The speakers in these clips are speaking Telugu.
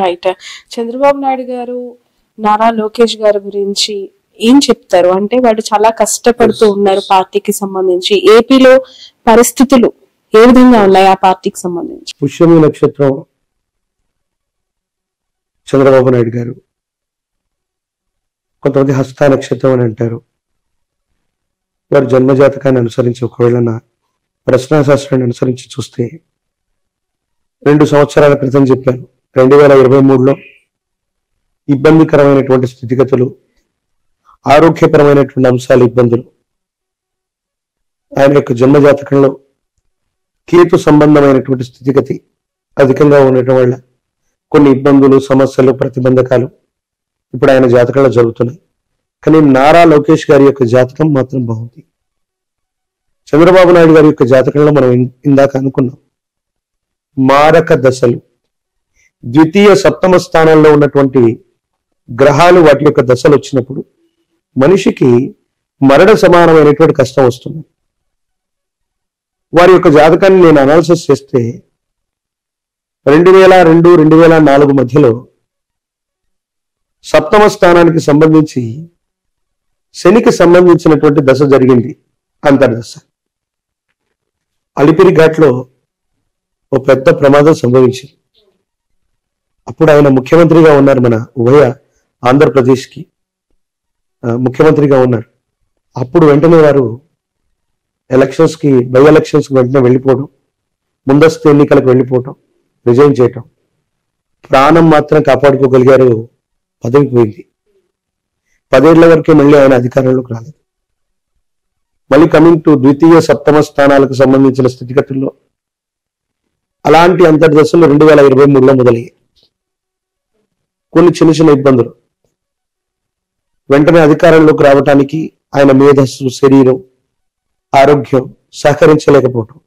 రైట్ చంద్రబాబు నాయుడు గారు నారా లోకేష్ గారి గురించి ఏం చెప్తారు అంటే వాళ్ళు చాలా కష్టపడుతూ ఉన్నారు పార్టీకి సంబంధించి ఏపీలో పరిస్థితులు ఏ విధంగా ఉన్నాయి ఆ పార్టీకి సంబంధించి పుష్యమి నక్షత్రం చంద్రబాబు నాయుడు గారు కొంతమంది హస్త నక్షత్రం అని అంటారు వారు జన్మజాతకాన్ని అనుసరించి ఒకవేళ ప్రశ్నాశాస్త్రాన్ని అనుసరించి చూస్తే 2 సంవత్సరాల క్రితం చెప్పాను 2023లో ఇబ్బందికరమైనటువంటి స్థితిగతులు ఆరోగ్యపరమైనటువంటి అంశాలు ఇబ్బందులు ఆయన యొక్క జన్మజాతకంలో కేతు సంబంధమైనటువంటి స్థితిగతి అధికంగా ఉండటం వల్ల కొన్ని ఇబ్బందులు సమస్యలు ప్రతిబంధకాలు ఇప్పుడు ఆయన జాతకంలో జరుగుతున్నాయి కానీ నారా లోకేష్ గారి యొక్క జాతకం మాత్రం బాగుంది చంద్రబాబు నాయుడు గారి యొక్క జాతకంలో మనం ఇందాక అనుకున్నాం మారక దశలు ద్వితీయ సప్తమ స్థానంలో ఉన్నటువంటి గ్రహాలు వాటి యొక్క దశలు వచ్చినప్పుడు మనిషికి మరణ సమానమైనటువంటి కష్టం వస్తుంది వారి యొక్క జాతకాన్ని నేను అనాలిసిస్ చేస్తే 2002-2004 మధ్యలో సప్తమ స్థానానికి సంబంధించి శనికి సంబంధించినటువంటి దశ జరిగింది అంతర్దశ అలిపిరి ఘాట్లో ఓ పెద్ద ప్రమాదం సంభవించింది అప్పుడు ఆయన ముఖ్యమంత్రిగా ఉన్నారు మన ఉభయ ఆంధ్రప్రదేశ్కి ముఖ్యమంత్రిగా ఉన్నారు అప్పుడు వెంటనే వారు బై ఎలక్షన్స్కి వెంటనే వెళ్ళిపోవడం ముందస్తు ఎన్నికలకు వెళ్ళిపోవడం రిజైన్ చేయటం ప్రాణం మాత్రం కాపాడుకోగలిగారు పదవి పోయింది 10 ఏళ్ల వరకే మళ్ళీ ఆయన అధికారంలోకి రాలేదు మళ్ళీ కమింగ్ టు ద్వితీయ సప్తమ స్థానాలకు సంబంధించిన స్థితిగతుల్లో అలాంటి అంతర్దశలు 2023లో మొదలయ్యాయి కొన్ని చిన్న ఇబ్బందులు వెంటనే అధికారంలోకి రావడానికి ఆయన మేధస్సు శరీరం ఆరోగ్యం సహకరించలేకపోవటం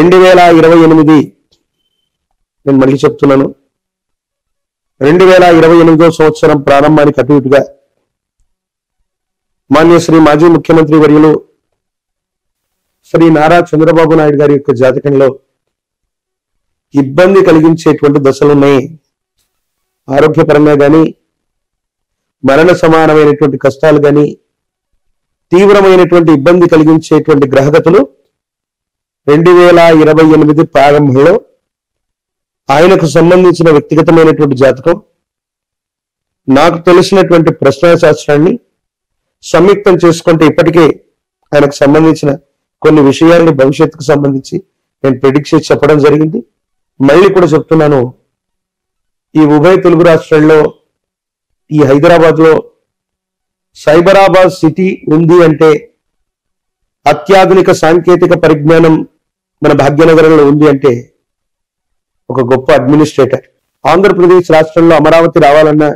2028 నేను మళ్ళీ చెప్తున్నాను 2028వ సంవత్సరం ప్రారంభానికి అటు ఇటుగా మాన్యశ్రీ మాజీ ముఖ్యమంత్రి వర్యులు శ్రీ నారా చంద్రబాబు నాయుడు గారి యొక్క జాతకంలో ఇబ్బంది కలిగించేటువంటి దశలున్నాయి ఆరోగ్యపరంగా కానీ మరణ సమానమైనటువంటి కష్టాలు కానీ తీవ్రమైనటువంటి ఇబ్బంది కలిగించేటువంటి గ్రహగతులు 2028 ప్రారంభంలో ఆయనకు సంబంధించిన వ్యక్తిగతమైనటువంటి జాతకం నాకు తెలిసినటువంటి ప్రశ్నాశాస్త్రాన్ని సంయుక్తం చేసుకుంటే ఇప్పటికే ఆయనకు సంబంధించిన కొన్ని విషయాల్ని భవిష్యత్తుకు సంబంధించి నేను ప్రిడిక్ట్ చేసి చెప్పడం జరిగింది మళ్ళీ కూడా చెప్తున్నాను ఈ ఉభయ తెలుగు రాష్ట్రాల్లో ఈ హైదరాబాద్లో సైబరాబాద్ సిటీ ఉంది అంటే అత్యాధునిక సాంకేతిక పరిజ్ఞానం మన భాగ్యనగరంలో ఉంది అంటే ఒక గొప్ప అడ్మినిస్ట్రేటర్ ఆంధ్రప్రదేశ్ రాష్ట్రంలో అమరావతి రావాలన్నా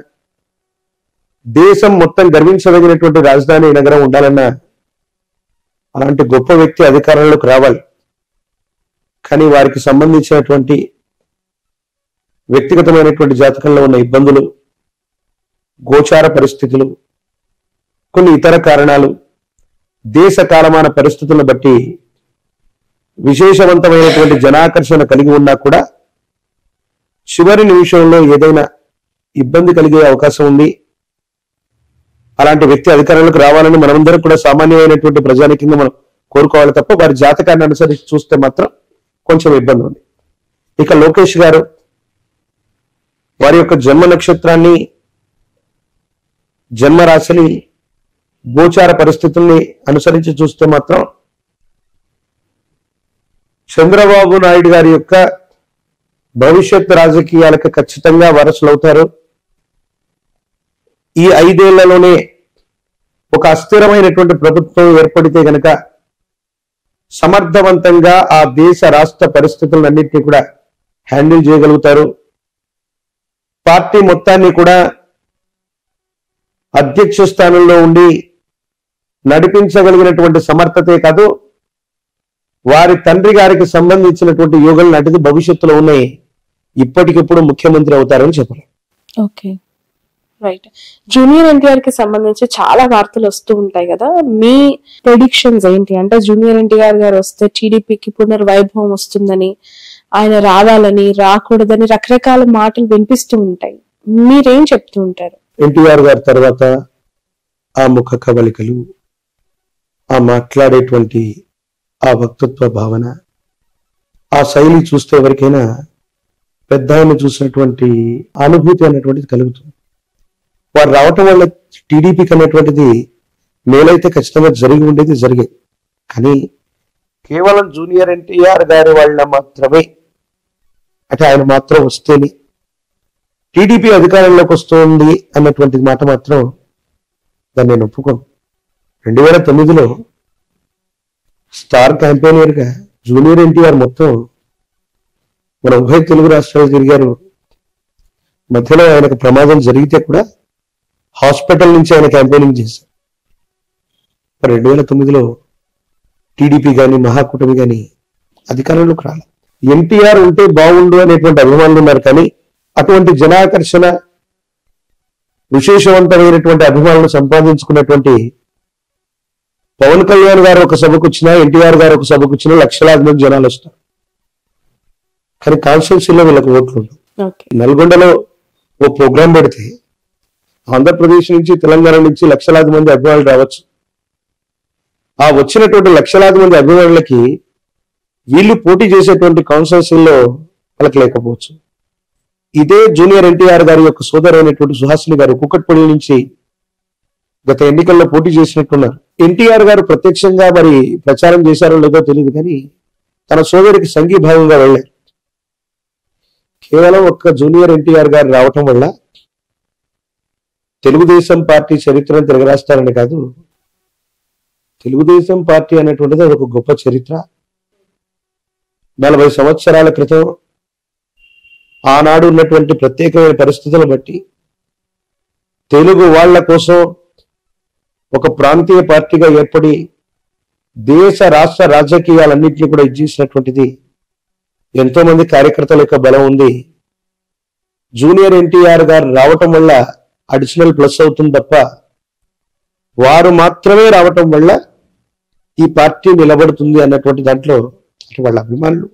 దేశం మొత్తం గర్వించదగినటువంటి రాజధాని నగరం ఉండాలన్నా అలాంటి గొప్ప వ్యక్తి అధికారంలోకి రావాలి కానీ వారికి సంబంధించినటువంటి వ్యక్తిగతమైనటువంటి జాతకంలో ఉన్న ఇబ్బందులు గోచార పరిస్థితులు కొన్ని ఇతర కారణాలు దేశ కాలమాన పరిస్థితులను బట్టి విశేషవంతమైనటువంటి జనాకర్షణ కలిగి ఉన్నా కూడా చివరి నిమిషంలో ఏదైనా ఇబ్బంది కలిగే అవకాశం ఉంది అలాంటి వ్యక్తి అధికారంలోకి రావాలని మనందరం కూడా సామాన్యమైనటువంటి ప్రజానికంగా మనం కోరుకోవాలి తప్ప వారి జాతకాన్ని అనుసరించి చూస్తే మాత్రం కొంచెం ఇబ్బంది ఉంది ఇక లోకేష్ గారు వారి యొక్క జన్మ నక్షత్రాన్ని జన్మరాశిని గోచార పరిస్థితుల్ని అనుసరించి చూస్తే మాత్రం చంద్రబాబు నాయుడు గారి యొక్క భవిష్యత్ రాజకీయాలకు ఖచ్చితంగా వారసులవుతారు ఈ 5 ఏళ్లలోనే ఒక అస్థిరమైనటువంటి ప్రభుత్వం ఏర్పడితే గనక సమర్థవంతంగా ఆ దేశ రాష్ట్ర పరిస్థితులన్నింటినీ కూడా హ్యాండిల్ చేయగలుగుతారు పార్టీ మొత్తాన్ని కూడా అధ్యక్ష స్థానంలో ఉండి నడిపించగలిగినటువంటి సమర్థతే కాదు వారి తండ్రి గారికి సంబంధించినటువంటి యోగాలు నాటిది భవిష్యత్తులో ఉన్నాయి ఇప్పటికిప్పుడు ముఖ్యమంత్రి అవుతారని చెప్పారు ఓకే రైట్ జూనియర్ ఎన్టీఆర్ కి సంబంధించి చాలా వార్తలు వస్తూ ఉంటాయి కదా మీ ప్రెడిక్షన్స్ ఏంటి అంటే జూనియర్ ఎన్టీఆర్ గారు వస్తే టీడీపీకి పునర్వైభవం వస్తుందని ఆయన రావాలని రాకూడదని రకరకాల మాటలు వినిపిస్తూ ఉంటాయి. మీరేం చెప్తూ ఉంటారు? ఎన్టీఆర్ గారి తర్వాత ఆ ముఖ కవళికలు, ఆ మాట్లాడేటువంటి ఆ వక్తృత్వ భావన, ఆ శైలి చూస్తే ఎవరికైనా పెద్ద ఆయన చూసినటువంటి అనుభూతి అనేటువంటిది కలుగుతుంది. వారు రావటం వల్ల టీడీపీకి అనేటువంటిది మేలైతే ఖచ్చితంగా జరిగి ఉండేది, జరిగేది. కానీ కేవలం జూనియర్ ఎన్టీఆర్ గారి వాళ్ళ మాత్రమే, అంటే ఆయన మాత్రం వస్తేనే టీడీపీ అధికారంలోకి వస్తుంది అన్నటువంటి మాట మాత్రం దాన్ని నేను ఒప్పుకోను. 2009లో స్టార్ క్యాంపెయినర్గా జూనియర్ ఎన్టీఆర్ మొత్తం మన ఉభయ తెలుగు రాష్ట్రాలు తిరిగారు. మధ్యలో ఆయనకు ప్రమాదం జరిగితే కూడా హాస్పిటల్ నుంచి ఆయన క్యాంపెయినింగ్ చేశారు. 2009లో టీడీపీ కానీ మహాకూటమి కానీ అధికారంలోకి రాలి. ఎన్టీఆర్ ఉంటే బాగుండు అనేటువంటి అభిమానులు ఉన్నారు, కానీ అటువంటి జనాకర్షణ విశేషవంతమైనటువంటి అభిమానులు సంపాదించుకున్నటువంటి పవన్ కళ్యాణ్ గారు ఒక సభకు వచ్చినా, ఎన్టీఆర్ గారు ఒక సభకు వచ్చినా లక్షలాది మంది జనాలు వస్తారు. కానీ కాన్స్టిట్యున్సీలో వీళ్ళకి ఓట్లు ఉండవు. నల్గొండలో ఓ ప్రోగ్రాం పెడితే ఆంధ్రప్రదేశ్ నుంచి, తెలంగాణ నుంచి లక్షలాది మంది అభిమానులు రావచ్చు. ఆ వచ్చినటువంటి లక్షలాది మంది అభిమానులకి వీళ్ళు పోటీ చేసేటువంటి కాన్స్టిట్యున్సీలో వాళ్ళకి లేకపోవచ్చు. ఇదే జూనియర్ ఎన్టీఆర్ గారి యొక్క సోదరైనటువంటి సుహాస్ గారు కుకట్పల్లి నుంచి గత ఎన్నికల్లో పోటీ చేసినట్టున్నారు. ఎన్టీఆర్ గారు ప్రత్యక్షంగా మరి ప్రచారం చేశారో లేదో తెలియదు, కానీ తన సోదరికి సంఘీభావంగా వెళ్ళారు. కేవలం ఒక్క జూనియర్ ఎన్టీఆర్ గారు రావటం వల్ల తెలుగుదేశం పార్టీ చరిత్రను తిరగరాస్తారని కాదు, తెలుగుదేశం పార్టీ అనేటువంటిది అదొక గొప్ప చరిత్ర. 40 సంవత్సరాల క్రితం ఆనాడు ఉన్నటువంటి ప్రత్యేకమైన పరిస్థితులను బట్టి తెలుగు వాళ్ల కోసం ఒక ప్రాంతీయ పార్టీగా ఏర్పడి దేశ రాష్ట్ర రాజకీయాలన్నింటినీ కూడా ఇచ్చేసినటువంటిది ఎంతో మంది కార్యకర్తల యొక్క బలం ఉంది. జూనియర్ ఎన్టీఆర్ గారు రావటం వల్ల అడిషనల్ ప్లస్ అవుతుంది తప్ప, వారు మాత్రమే రావటం వల్ల ఈ పార్టీ నిలబడుతుంది అన్నటువంటి దాంట్లో వాళ్ళ అభిమానులు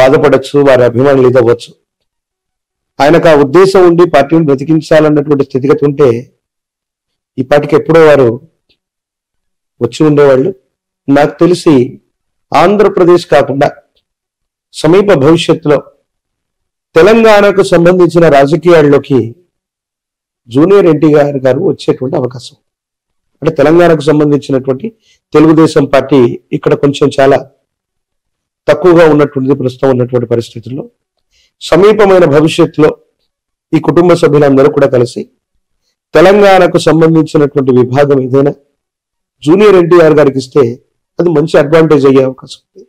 బాధపడచ్చు, వారి అభిమానులు ఇదవ్వచ్చు. ఆయనకు ఆ ఉద్దేశం ఉండి పార్టీని బ్రతికించాలన్నటువంటి స్థితిగతి ఉంటే ఈ పార్టీకి ఎప్పుడో వారు వచ్చి ఉండేవాళ్ళు. నాకు తెలిసి ఆంధ్రప్రదేశ్ కాకుండా సమీప భవిష్యత్తులో తెలంగాణకు సంబంధించిన రాజకీయాల్లోకి జూనియర్ ఎన్టీఆర్ గారు వచ్చేటువంటి అవకాశం, అంటే తెలంగాణకు సంబంధించినటువంటి తెలుగుదేశం పార్టీ ఇక్కడ కొంచెం చాలా తక్కువగా ఉన్నటువంటిది. ప్రస్తుతం ఉన్నటువంటి పరిస్థితుల్లో సమీపమైన భవిష్యత్తులో ఈ కుటుంబ సభ్యులందరూ కూడా కలిసి తెలంగాణకు సంబంధించినటువంటి విభాగం ఏదైనా జూనియర్ ఎన్టీఆర్ గారికి ఇస్తే అది మంచి అడ్వాంటేజ్ అయ్యే అవకాశం ఉంది.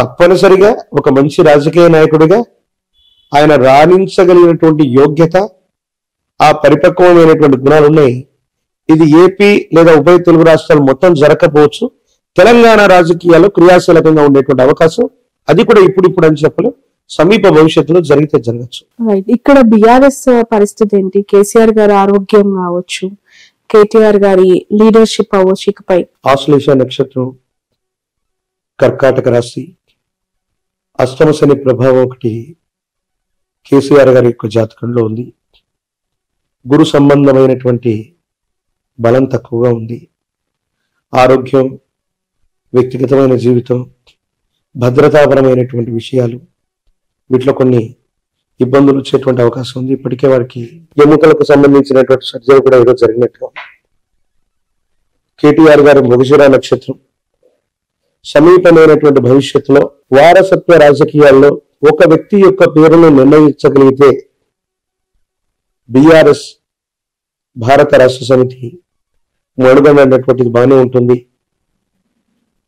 తప్పనిసరిగా ఒక మంచి రాజకీయ నాయకుడిగా ఆయన రాణించగలిగినటువంటి యోగ్యత, ఆ పరిపక్వమైనటువంటి గుణాలు ఉన్నాయి. ఇది ఏపీ లేదా ఉభయ తెలుగు రాష్ట్రాలు మొత్తం జరగకపోవచ్చు, తెలంగాణ రాజకీయాల్లో క్రియాశీలకంగా ఉండేటువంటి అవకాశం, అది కూడా ఇప్పుడు అని చెప్పలేదు, సమీప భవిష్యత్తులో జరిగితే జరగచ్చు. ఇక్కడ బిఆర్ఎస్ పరిస్థితి ఏంటి? కేసీఆర్ గారి ఆరోగ్యం కావచ్చు, కేటీఆర్ గారి లీడర్షిప్ అవ్వచ్చు, ఇకపై ఆశ్లేష నక్షత్రం, కర్కాటక రాశి, అష్టమశని ప్రభావం ఒకటి కేసీఆర్ గారి యొక్క జాతకంలో ఉంది. గురు సంబంధమైనటువంటి బలం తక్కువగా ఉంది. ఆరోగ్యం, వ్యక్తిగతమైన జీవితం, భద్రతాపరమైనటువంటి విషయాలు, వీటిలో కొన్ని ఇబ్బందులు వచ్చేటువంటి అవకాశం ఉంది. ఇప్పటికే వారికి ఎముకలకు సంబంధించినటువంటి సర్జరీ కూడా ఏదో జరిగినట్టుగా. కేటీఆర్ గారి మృగశిర నక్షత్రం సమీపమైనటువంటి భవిష్యత్తులో వారసత్వ రాజకీయాల్లో ఒక వ్యక్తి యొక్క పేరును నిర్ణయించగలిగితే బీఆర్ఎస్ భారత రాష్ట్ర సమితి మడుగనటువంటిది బాగానే ఉంటుంది.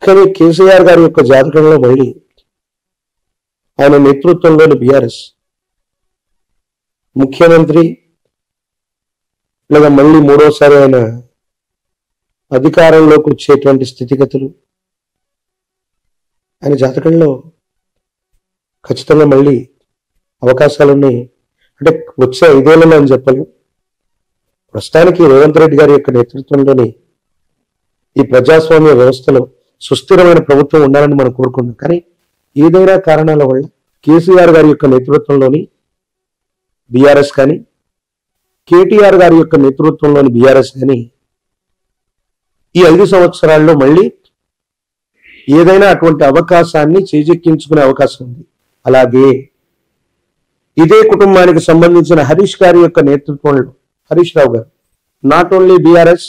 కానీ కేసీఆర్ గారి యొక్క జాతకంలో మళ్ళీ ఆయన నేతృత్వంలోని బీఆర్ఎస్ ముఖ్యమంత్రి లేదా మళ్ళీ మూడోసారి ఆయన అధికారంలోకి వచ్చేటువంటి స్థితిగతులు ఆయన జాతకంలో ఖచ్చితంగా మళ్ళీ అవకాశాలున్నాయి. అంటే వచ్చే 5 ఏళ్ళలో అని చెప్పలేం. ప్రస్తుతానికి రేవంత్ రెడ్డి గారి యొక్క నేతృత్వంలోని ఈ ప్రజాస్వామ్య వ్యవస్థలో సుస్థిరమైన ప్రభుత్వం ఉండాలని మనం కోరుకున్నాం. కానీ ఏదైనా కారణాల వల్ల కేసీఆర్ గారి యొక్క నేతృత్వంలోని BRS కానీ కేటీఆర్ గారి యొక్క నేతృత్వంలోని BRS కానీ ఈ 5 సంవత్సరాల్లో మళ్ళీ ఏదైనా అటువంటి అవకాశాన్ని చేజిక్కించుకునే అవకాశం ఉంది। అలాగే ఇదే కుటుంబానికి సంబంధించిన హరీష్ గారి యొక్క నేతృత్వంలో హరీష్ రావు గారు నాట్ ఓన్లీ BRS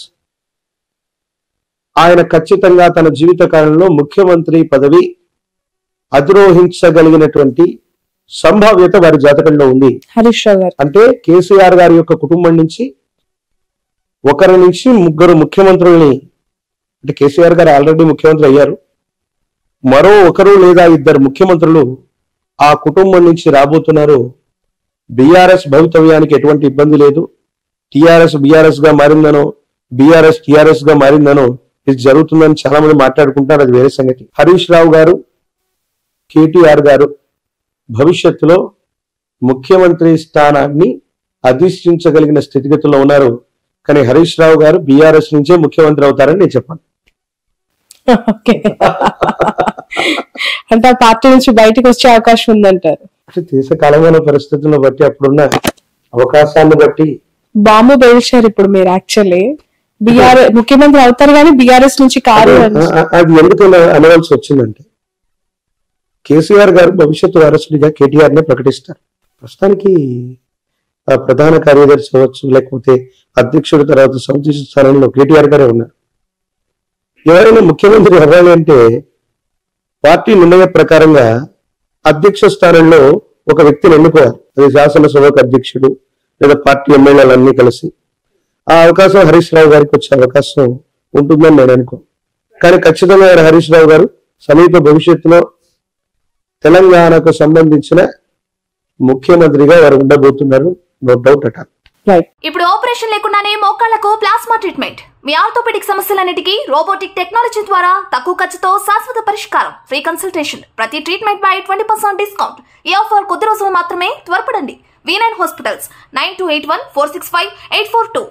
ఆయన ఖచ్చితంగా తన జీవిత కాలంలో ముఖ్యమంత్రి పదవి అధిరోహించగలిగినటువంటి సంభావ్యత వారి జాతకంలో ఉంది। హరీష్ రావు గారు అంటే కేసీఆర్ గారి యొక్క కుటుంబం నుంచి ఒకరి నుంచి ముగ్గురు ముఖ్యమంత్రుల్ని అంటే కేసీఆర్ గారు ఆల్రెడీ ముఖ్యమంత్రి అయ్యారు, మరో ఒకరు లేదా ఇద్దరు ముఖ్యమంత్రులు ఆ కుటుంబం నుంచి రాబోతున్నారు। BRS భవితవ్యానికి ఎటువంటి ఇబ్బంది లేదు। టీఆర్ఎస్ BRS గా మారిందనో BRS TRS గా మారిందనో ఇది జరుగుతుందని చాలా మంది మాట్లాడుకుంటారు, అది వేరే సంగతి। హరీష్ రావు గారు కేటీఆర్ గారు భవిష్యత్తులో ముఖ్యమంత్రి స్థానాన్ని అధిష్టించగలిగిన స్థితిగతుల్లో ఉన్నారు, కానీ హరీష్ రావు గారు BRS నుంచే ముఖ్యమంత్రి అవుతారని నేను చెప్పాను। అంటే ఆ పార్టీ నుంచి బయటకు వచ్చే అవకాశం ఉందంటారు। దేశ కాలంలో పరిస్థితులను బట్టి అప్పుడున్న అవకాశాలను బట్టి బాంబు పేల్చారు। ఇప్పుడు మీరు యాక్చువల్లీ BRS ముఖ్యమంత్రి అవుతారు కానీ BRS నుంచి కాదు అది ఎందుకు అనవలసి వచ్చిందంటే కేసీఆర్ గారు భవిష్యత్తు వారసుడిగా కేటీఆర్నే ప్రకటిస్తారు। ప్రస్తుతానికి ప్రధాన కార్యదర్శి అవ్వచ్చు, లేకపోతే అధ్యక్షుడి తర్వాత సంతృప్తి స్థానంలో కేటీఆర్ గారే ఉన్నారు। ఎవరైనా ముఖ్యమంత్రి అవ్వాలి అంటే పార్టీ నిర్ణయ ప్రకారంగా అధ్యక్ష స్థానంలో ఒక వ్యక్తిని ఎన్నుకోవాలి, అది శాసనసభకు అధ్యక్షుడు లేదా పార్టీ ఎమ్మెల్యేలన్నీ కలిసి। ఆ అవకాశం హరీష్ రావు గారికి వచ్చే అవకాశం ఉంటుందని నేను అనుకో, కానీ ఖచ్చితంగా హరీష్ రావు గారు సమీప భవిష్యత్తులో తెలంగాణకు సంబంధించిన ముఖ్యమంత్రిగా వారు ఉండబోతున్నారు, నో డౌట్ అట। ఇప్పుడు ఆపరేషన్ లేకుండానే మోకాళ్లకు ప్లాస్మా ట్రీట్మెంట్, మీ ఆర్థోపెడిక్ సమస్యలన్నిటికీ రోబోటిక్ టెక్నాలజీ ద్వారా తక్కువ ఖర్చుతో శాశ్వత పరిష్కారం, ఫ్రీ కన్సల్టేషన్, ప్రతి ట్రీట్మెంట్ పై 20% డిస్కౌంట్। ఈ ఆఫర్ కొద్ది రోజులు మాత్రమే, త్వరపడండి। V9 Hospitals 9281465842।